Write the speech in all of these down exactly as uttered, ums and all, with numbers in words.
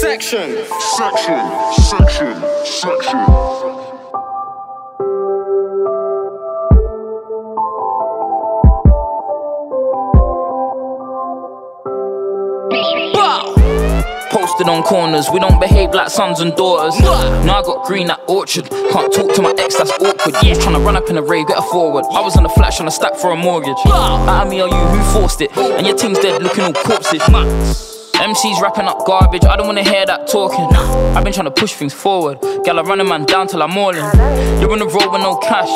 Section. Section. Section. Section. Bow. Posted on corners, we don't behave like sons and daughters. Nah. Now I got green at Orchard. Can't talk to my ex, that's awkward. Yeah, tryna run up in a rave, get her forward. I was on the flat, tryna stack for a mortgage. Nah. Out of me are you, who forced it? And your team's dead, looking all corpses. Max. M C's wrapping up garbage, I don't wanna hear that talking. I've been trying to push things forward. Gal, I run a man down till I'm all in. You're on the road with no cash,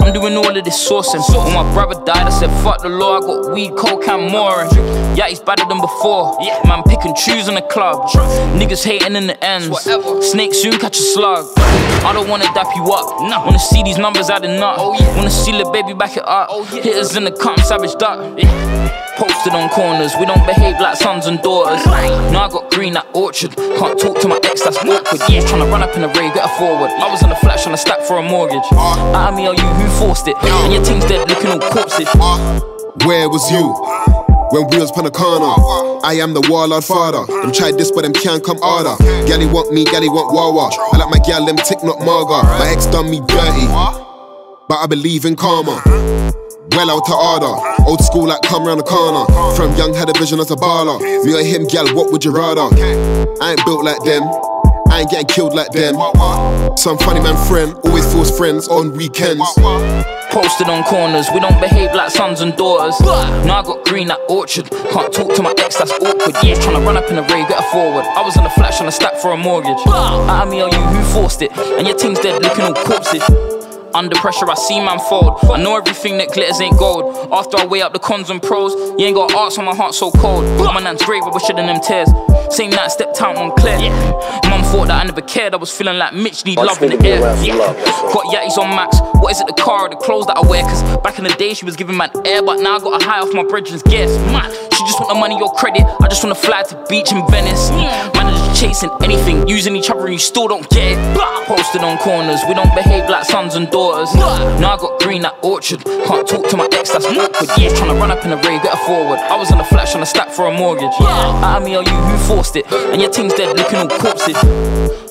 I'm doing all of this sourcing. When my brother died, I said fuck the law, I got weed, coke and more. Yeah, he's badder than before. Man, pick and choose in the club. Niggas hating in the ends. Snake soon catch a slug. I don't wanna dap you up, nah. Wanna see these numbers adding up. Oh, yeah. Wanna see the baby back it up. Oh, yeah. Hitters in the cum, savage duck. Yeah. Posted on corners, we don't behave like sons and daughters. Now I got green at Orchard. Can't talk to my ex, that's awkward. Yeah, tryna run up in a rave, get her forward. I was on the flat, tryna stack for a mortgage. Uh, Out of me are you, who forced it? Uh, and your team's dead, looking all corpses. Uh, where was you when we was Panacana? I am the warlord father. Them tried this but them can't come harder. Gally want me, gally want Wawa. I like my gal, them tick not Marga. My ex done me dirty, but I believe in karma. Well out to order, old school like come round the corner. From young had a vision as a baller. Me or him, gal, what would you rather? I ain't built like them, I ain't getting killed like them. Some funny man friend, always force friends on weekends. Posted on corners, we don't behave like sons and daughters. Now I got green at Orchard. Can't talk to my ex, that's awkward. Yeah, tryna run up in a rave, get her forward. I was on the flat, tryna stack for a mortgage. Out of me are you, who forced it? And your team's dead, looking all corpses. Under pressure, I see man fold. I know everything that glitters ain't gold. After I weigh up the cons and pros, you ain't got arts on my heart so cold. But my nan's grave, I was shedding them tears. Same night, I stepped out on Claire. Yeah. Mum thought that I never cared. I was feeling like Mitch need love in the air. Yeah. Got yatties on Max. What is it, the car or the clothes that I wear? Cause back in the day, she was giving man air, but now I got a high off my brethren's guess. Man, she just want the money or credit. I just wanna fly to the beach in Venice. Man, chasing anything, using each other and you still don't get it. Posted on corners, we don't behave like sons and daughters. Now I got green at Orchard. Can't talk to my ex, that's awkward. Yeah, tryna run up in a rave, get her forward. I was on the flat, tryna stack for a mortgage. Out of me are you, who forced it? And your team's dead, looking all corpses.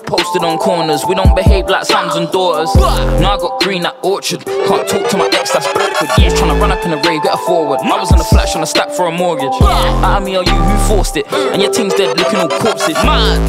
Posted on corners, we don't behave like sons and daughters. Now I got green at Orchard. Can't talk to my ex, that's awkward. Yeah, tryna run up in a rave, get her forward. I was on the flat, tryna stack for a mortgage. Out of me are you, who forced it? And your team's dead, looking all corpses. Mad.